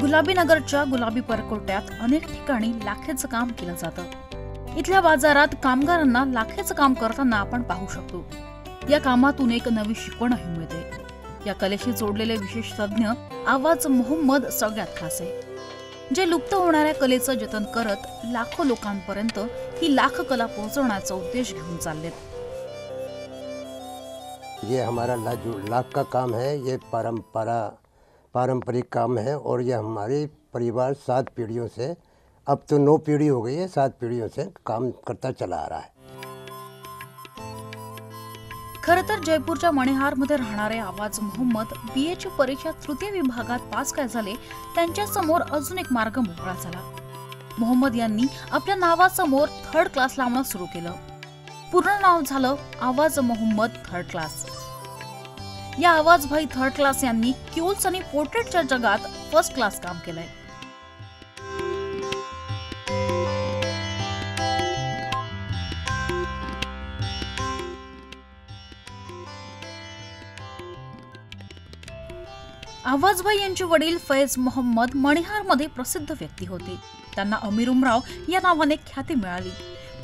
गुलाबीनगरच्या गुलाबी परकोट्यात अनेक ठिकाणी लाखेचं काम केलं जातं। इथल्या बाजारात कामगारांना लाखेचं काम करताना आपण पाहू शकतो। या कामातून एक नवी शिकवणही मिळते। या कलेशी जोडलेले विशेष तज्ञ आवाज मोहम्मद सगळ्यात खास आहे, जे लुप्त होणाऱ्या कलेचं जतन करत लाखो लोकांपर्यंत ही लाख कला पोहोचवण्याचा उद्देश घेऊन चाललेत। ये हमारा लाख का काम है, ये पारंपरिक काम है और यह हमारे परिवार 7 पीढ़ियों से, अब तो 9 पीढ़ी हो गई है, 7 पीढ़ियों से काम करता चला आ रहा है। खरतर जयपूरच्या मणिहारमध्ये राहणारे आवाज मोहम्मद बीएची परीक्षा तृतीय विभागात पास काय झाले, त्यांच्या समोर अजून एक मार्ग मोकळा झाला। मोहम्मद यांनी आपल्या नावासमोर थर्ड क्लास लावणं सुरू केलं। पूर्ण नाव झालं आवाज मोहम्मद थर्ड क्लास। या आवाज भाई थर्ड क्लास यांनी क्यूल्स आणि पोर्ट्रेटच्या जगात फर्स्ट क्लास काम केलंय। आवाज भाई यांचे वडील फैज मोहम्मद मणिहार मध्ये प्रसिद्ध व्यक्ती होते। त्यांना अमीर उमराव या नावाने ख्याती मिळाली,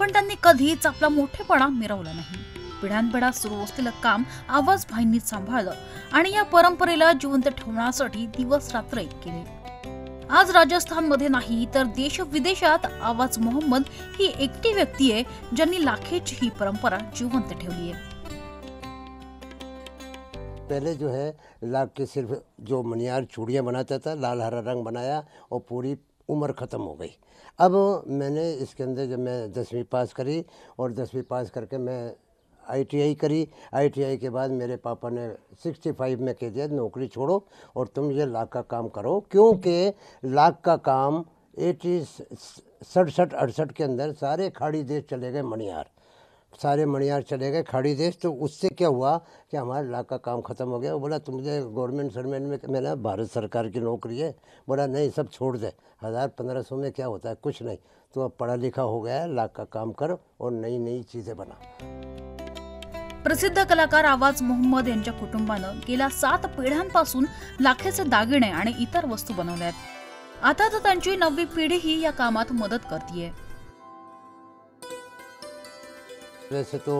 पण त्यांनी कधीच आपला मोठेपणा मिरवला नाही। पिढ्यानपिढ्या सुरू असलेलं काम आवाज भाईंनी सांभाळलं आणि या परंपरेला जिवंत ठेवण्यासाठी दिवस-रात्र एक केले। आज राजस्थानमध्ये नाही तर देश-विदेशात आवाज मोहम्मद ही एकटी व्यक्ती आहे ज्यांनी लाखेची ही परंपरा जिवंत ठेवली आहे। पहले जो है लाख के सिर्फ जो मनियार चूड़ियां बनाता था, लाल हरा रंग बनाया और पूरी उम्र ख़त्म हो गई। अब मैंने इसके अंदर जब मैं 10वीं पास करी और 10वीं पास करके मैं ITI करी। ITI के बाद मेरे पापा ने 65 में कह दिया नौकरी छोड़ो और तुम ये लाख का काम करो, क्योंकि लाख का काम 67-68 के अंदर सारे खाड़ी देश चले गए मणिहार, सारे मणिहार चले गए खाड़ी देश। तो उससे क्या हुआ कि हमारा लाख का काम ख़त्म हो गया। वो बोला तुमसे गवर्नमेंट सर्वेंट में मैंने भारत सरकार की नौकरी है, बोला नहीं सब छोड़ दे, 1000-1500 में क्या होता है, कुछ नहीं। तो अब पढ़ा लिखा हो गया है, लाख का काम कर और नई नई चीज़ें बना। प्रसिद्ध कलाकार आवाज मोहम्मद यांच्या कुटुंबानं गेल्या 7 पिढ्यांपासून लाखेचे दागिने आणि इतर वस्तू बनवल्यात। आता तर त्यांची 9वी पिढीही या कामात मदत करतीये। वैसे तो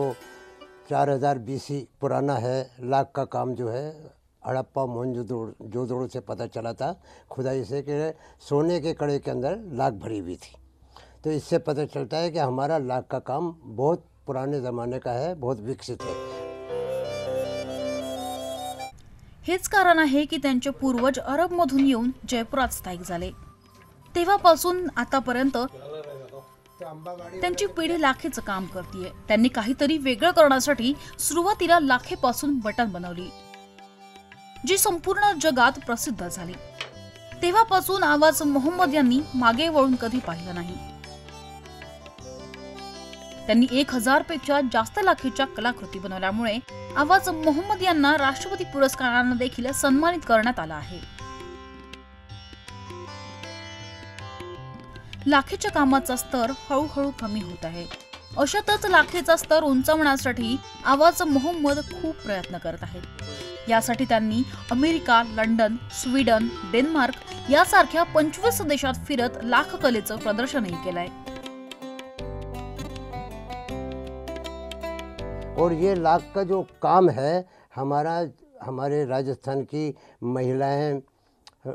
4020 पुराना है लाख का काम, जो है हड़प्पा मोहनजोदड़ो से पता चला था खुदाई से कि सोने के कड़े के अंदर लाख भरी हुई थी। तो इससे पता चलता है कि हमारा लाख का काम बहुत पुराने जमाने का है, बहुत विकसित है। हेच कारण आहे की त्यांचे पूर्वज अरब मधून येऊन जयपुरात स्थायिक झाले। तेव्हापासून आतापर्यंत त्यांची पिढी लाखेचं काम करतीये। त्यांनी काहीतरी वेगळं करण्यासाठी सुरुवातीला लाखेपासून बटन बनवली, जी संपूर्ण जगात प्रसिद्ध झाली। तेव्हापासून आवाज मोहम्मद यांनी मागे वळून कधी पाहिलं नाही। त्यांनी 1000 पेक्षा जास्त लाखेच्या कलाकृती बनवल्यामुळे आवाज मोहम्मद यांना राष्ट्रपती पुरस्काराने देखील सन्मानित करण्यात आला आहे। लाखेच्या कामाचा स्तर हळूहळू कमी होत आहे। अशातच लाखेचा स्तर उंचावण्यासाठी आवाज मोहम्मद खूप प्रयत्न करत आहेत। यासाठी त्यांनी अमेरिका, लंडन, स्वीडन, डेन्मार्क यासारख्या 25 देशात फिरत लाख कलेचं प्रदर्शनही केलंय। और ये लाख का जो काम है हमारे राजस्थान की महिलाएं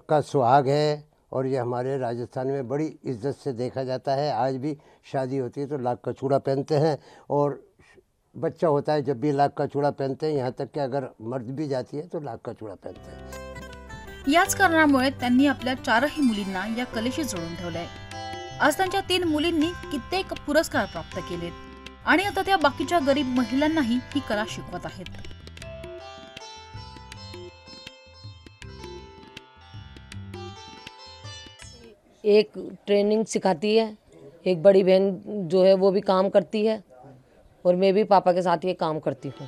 का सुहाग है और ये हमारे राजस्थान में बड़ी इज्जत से देखा जाता है। आज भी शादी होती है तो लाख का चूड़ा पहनते हैं और बच्चा होता है जब भी लाख का चूड़ा पहनते हैं, यहाँ तक कि अगर मर्द भी जाती है तो लाख का चूड़ा पहनते हैं। याच कारणामुळे त्यांनी आपल्या 4ही मुलींना या कलेशी जोडून ठेवलंय। आज त्यांच्या 3 मुलींनी कित्येक पुरस्कार प्राप्त केलेत आणि आता त्या बाकीच्या गरीब महिलांनाही ही कला शिकवत आहेत। एक ट्रेनिंग सिखाती है, एक बड़ी बहन जो है वो भी काम करती है और मैं भी पापा के साथ ये काम करती हूँ।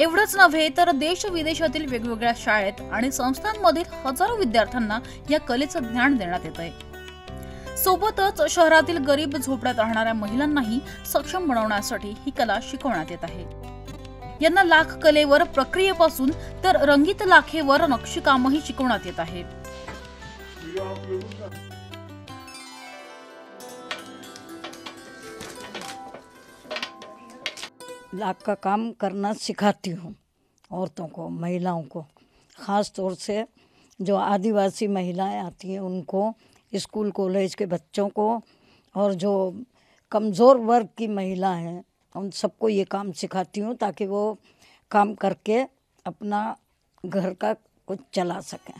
एवढंच नव्हे तर देश विदेशातील वेगवेगळ्या शाळेत आणि संस्थांमधील हजारो विद्यार्थ्यांना या कलेचं ज्ञान देण्यात येत आहे। सोबतच शहरातील गरीब झोपड्यात राहणाऱ्या महिलांनाही सक्षम बनवण्यासाठी ही कला शिकवण्यात येत आहे। यांना लाख कलेवर प्रक्रियेपासून तर रंगीत लाखेवर नक्षीकामही शिकवण्यात येत आहे। लाख का काम करना सिखाती हूँ औरतों को, महिलाओं को, ख़ास तौर से जो आदिवासी महिलाएं आती हैं उनको, स्कूल कॉलेज के बच्चों को और जो कमज़ोर वर्ग की महिला हैं उन सबको ये काम सिखाती हूँ ताकि वो काम करके अपना घर का कुछ चला सकें।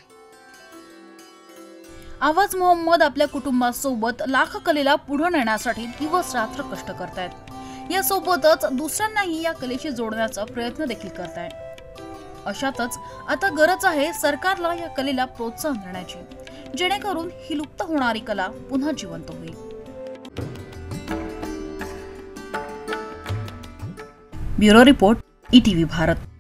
आवाज मोहम्मद आपल्या कुटुंबासोबत लाख कलेला पुढे नेण्यासाठी दिवस रात्र कष्ट करतायत। यासोबतच दुसऱ्यांनाही या कलेशी जोडण्याचा प्रयत्न देखील करतायत। अशातच आता गरज आहे सरकारला या कलेला प्रोत्साहन देण्याची, जेणेकरून ही लुप्त होणारी कला पुन्हा जिवंत होईल। Bureau report, ETV Bharat.